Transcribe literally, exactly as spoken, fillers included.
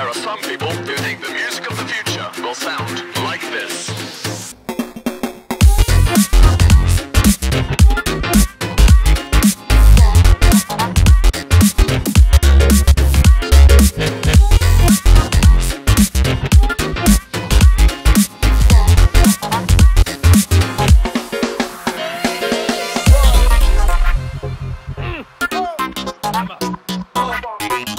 There are some people who think the music of the future will sound like this.